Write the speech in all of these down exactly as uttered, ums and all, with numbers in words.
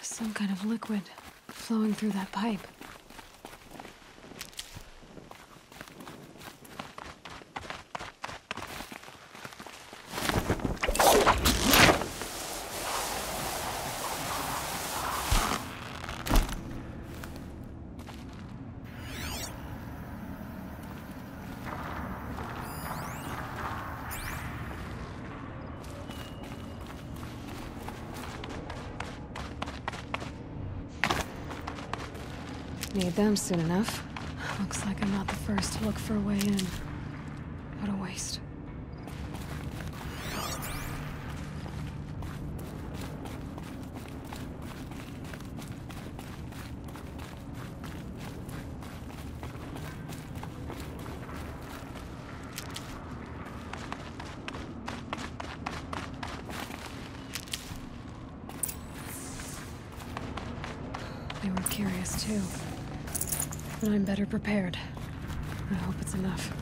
Some kind of liquid flowing through that pipe. Need them soon enough. Looks like I'm not the first to look for a way in. What a waste. They were curious too. But I'm better prepared. I hope it's enough.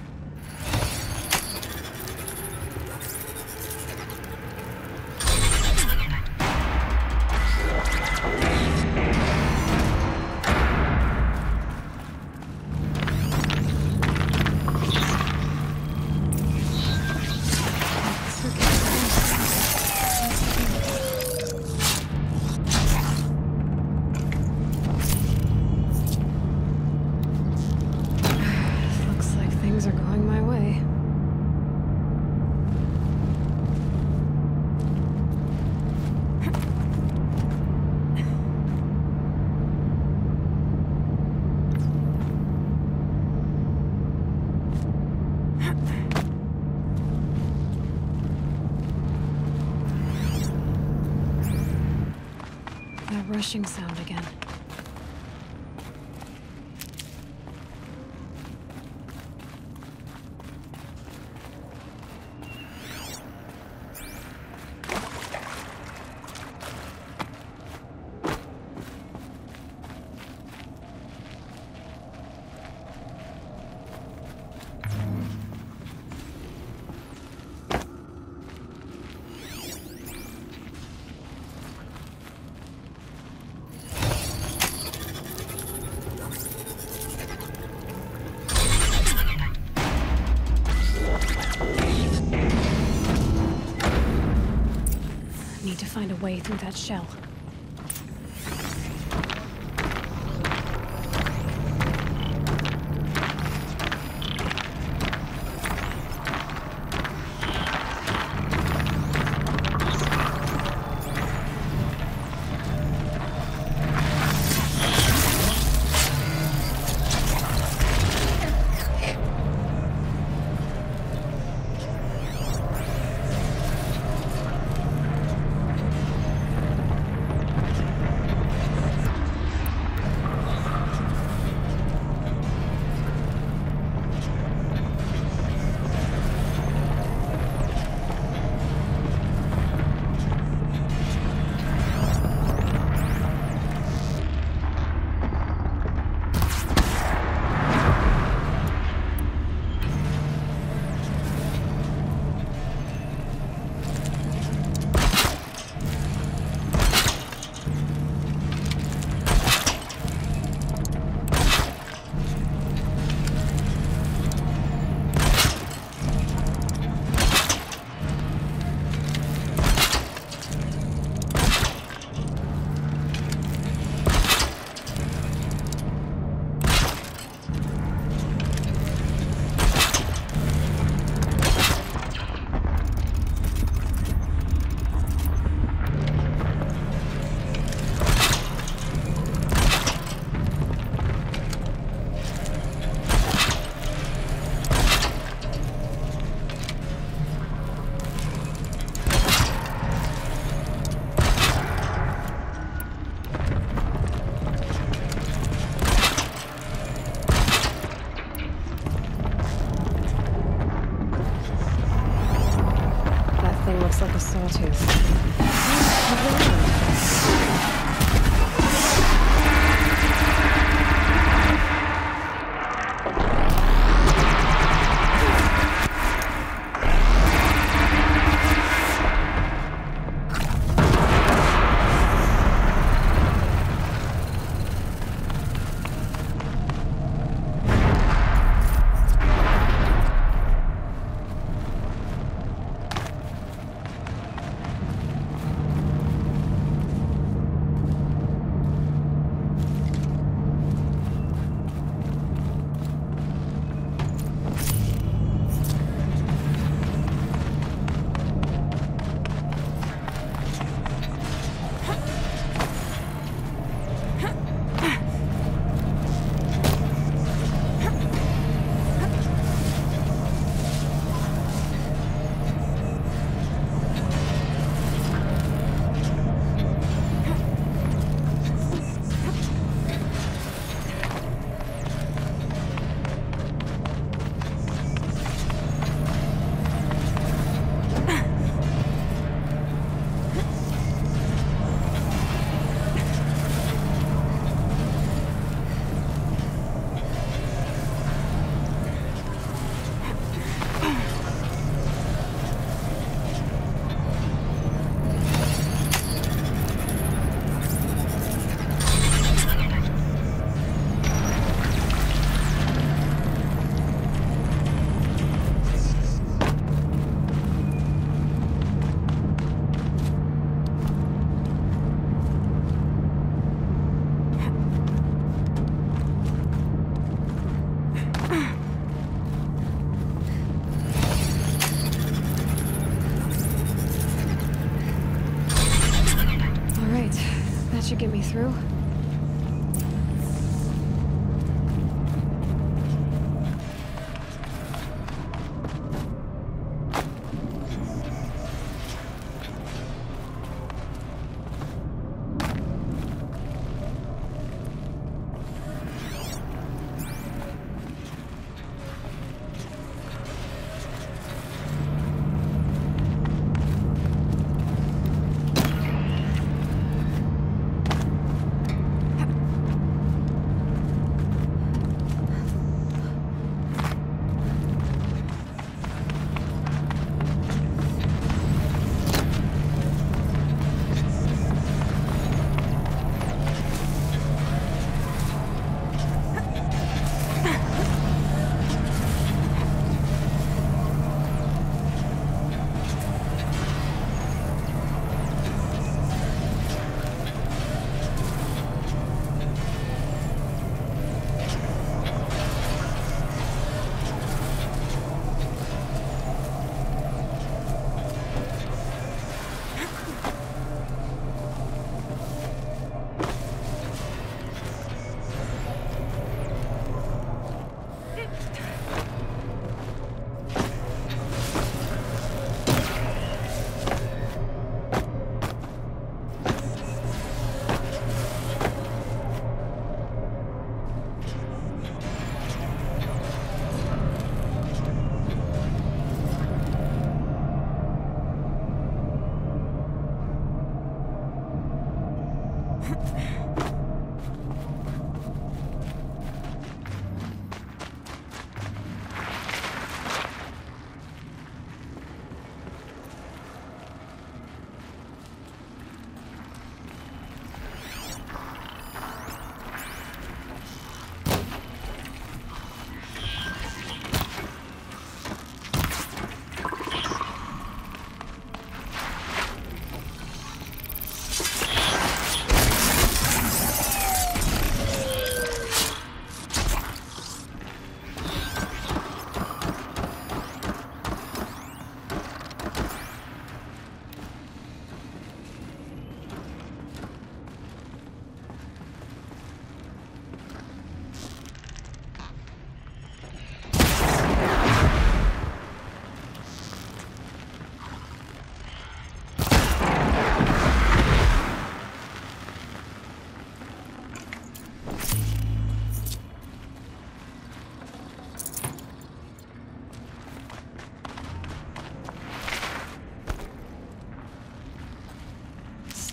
Rushing sound again. Need to find a way through that shell. should get me through.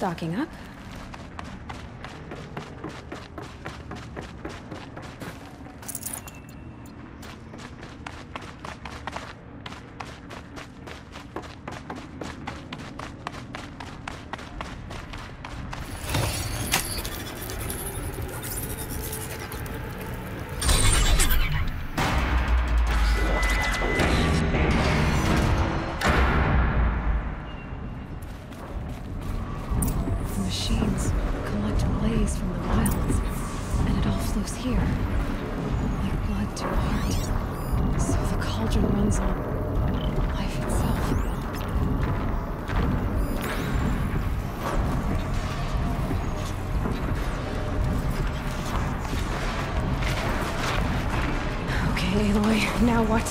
Stocking up. Now what?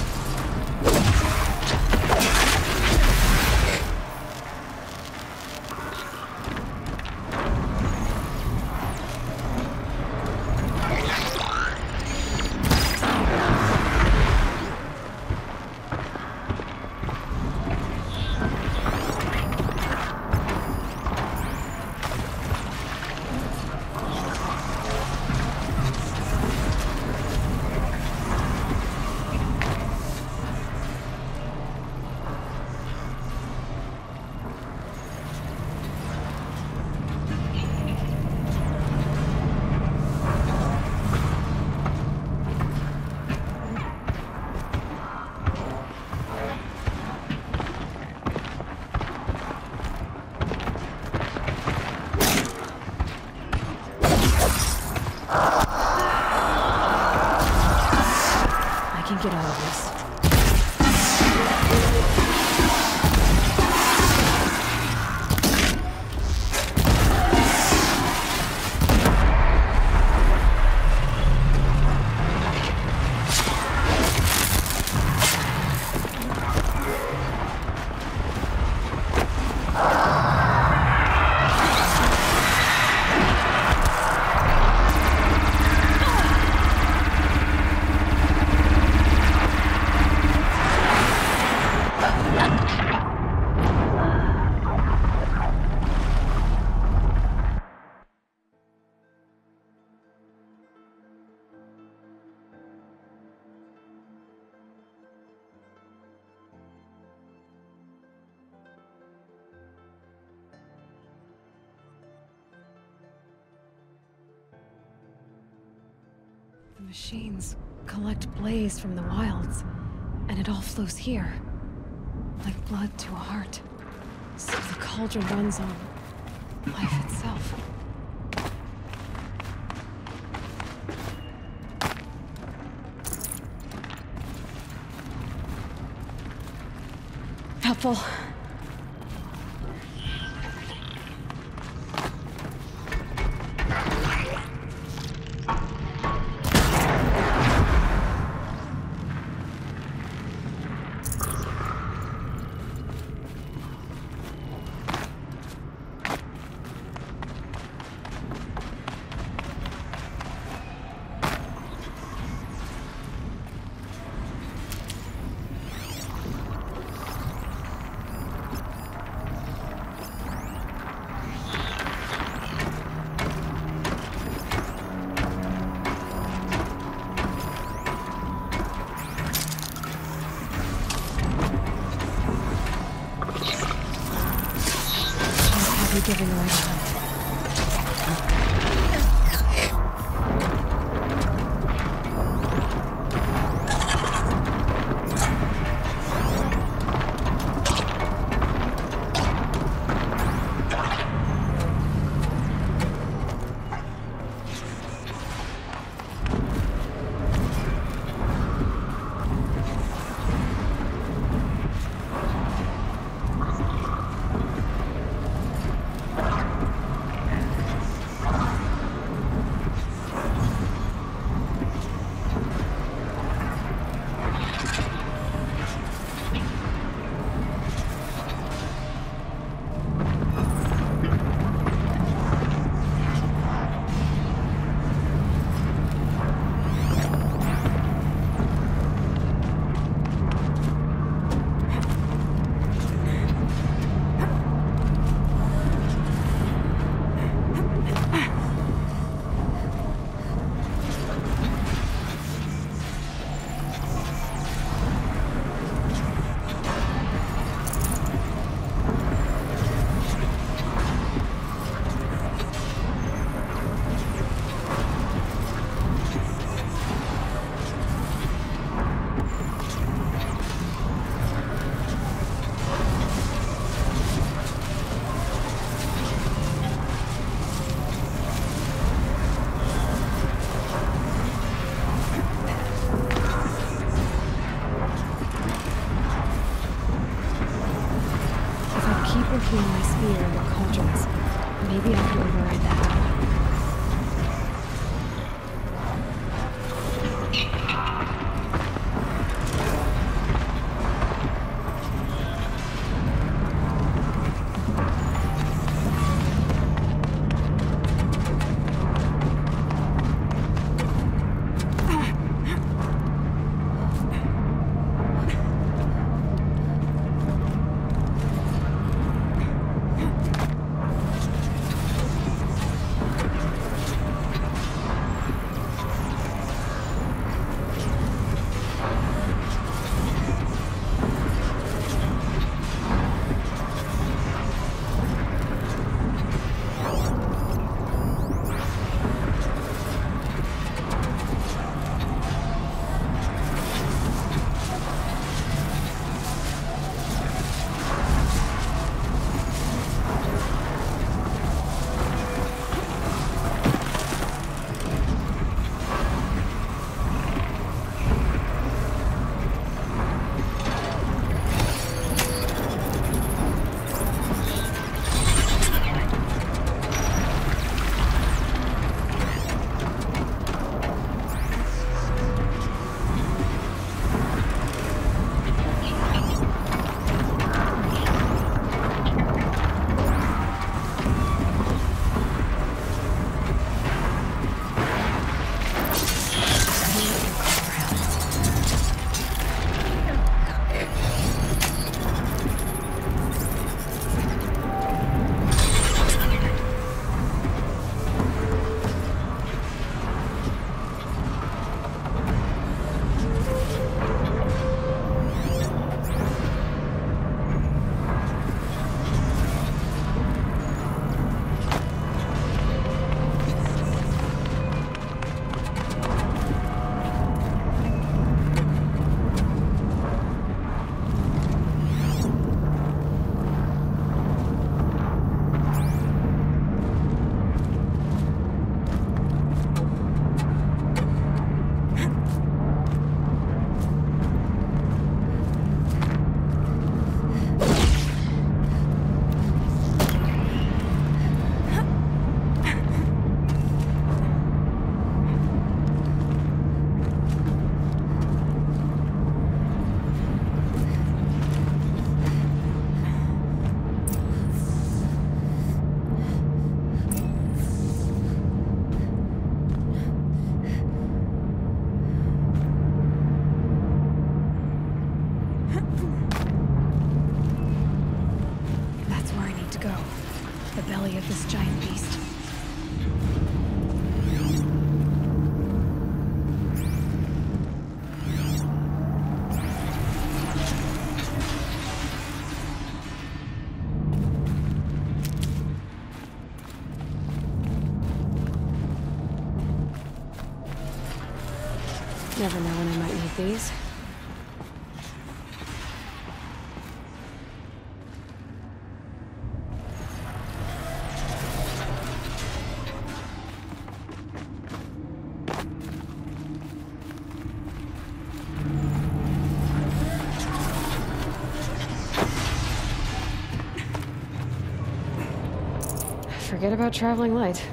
The machines collect blaze from the wilds, and it all flows here. Like blood to a heart. So the cauldron runs on life itself. Helpful. Never know when I might need these. Forget about traveling light.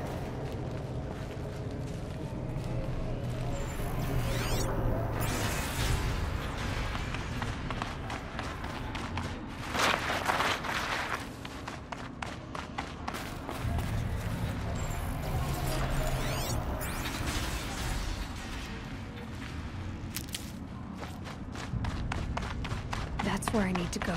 That's where I need to go.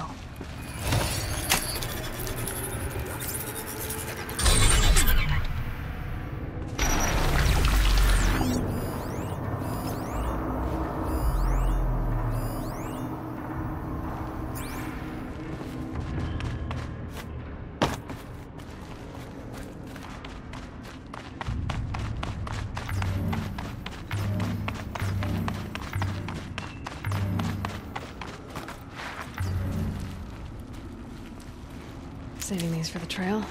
Saving these for the trail.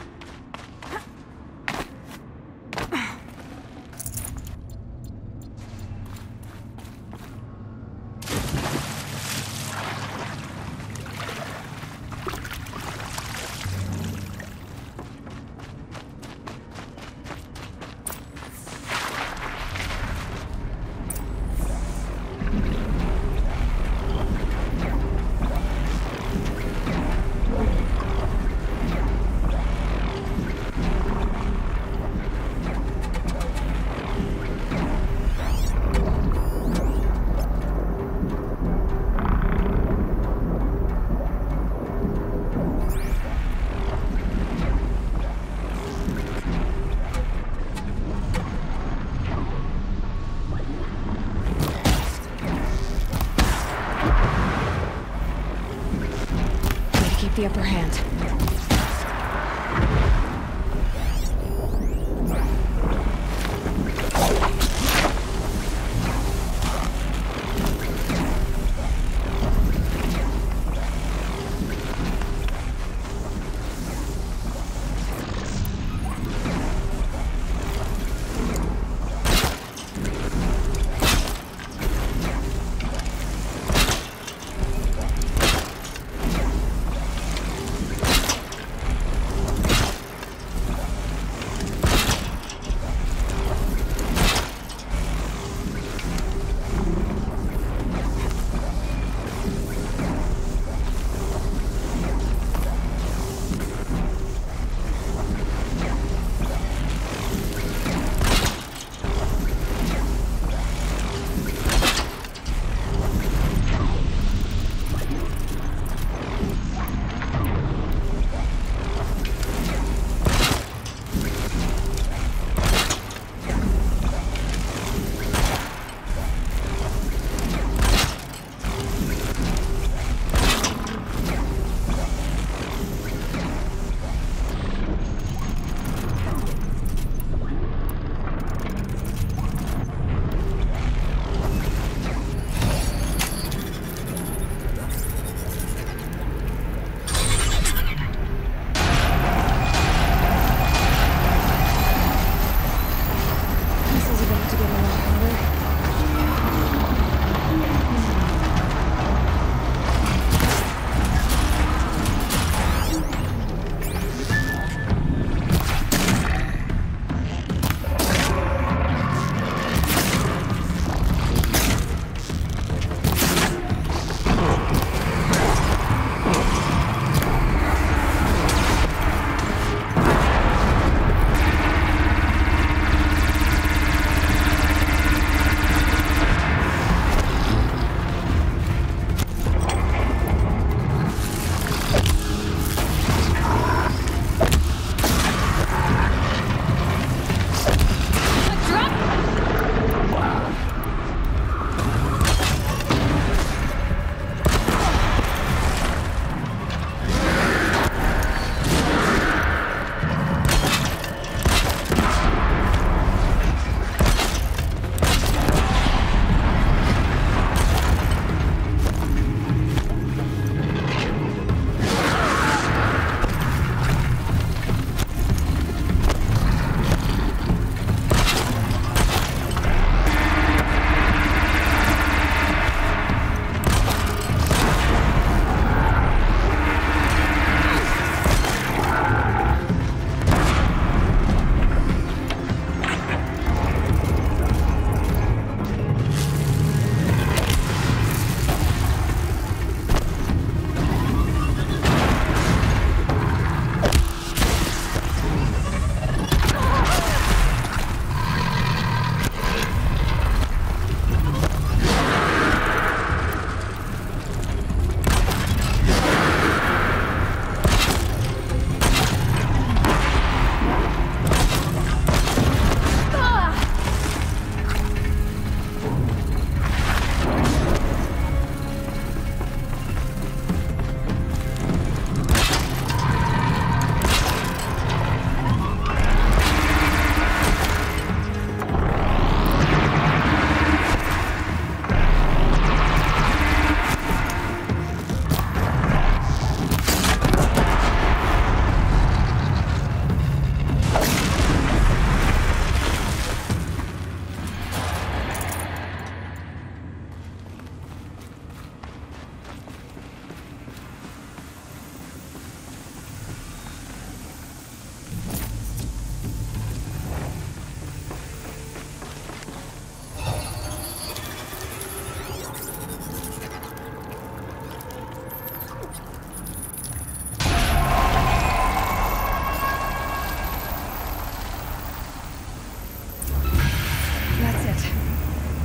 The upper hand.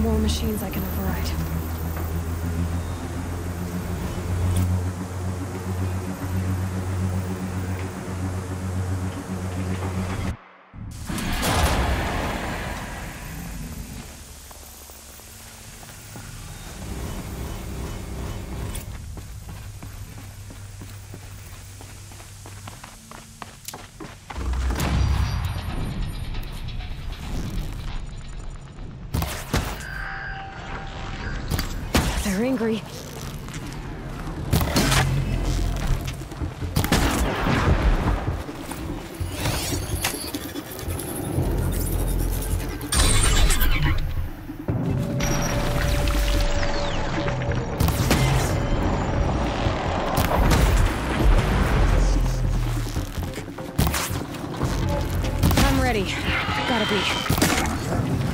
more machines I can override. They're angry. I'm ready. Gotta be.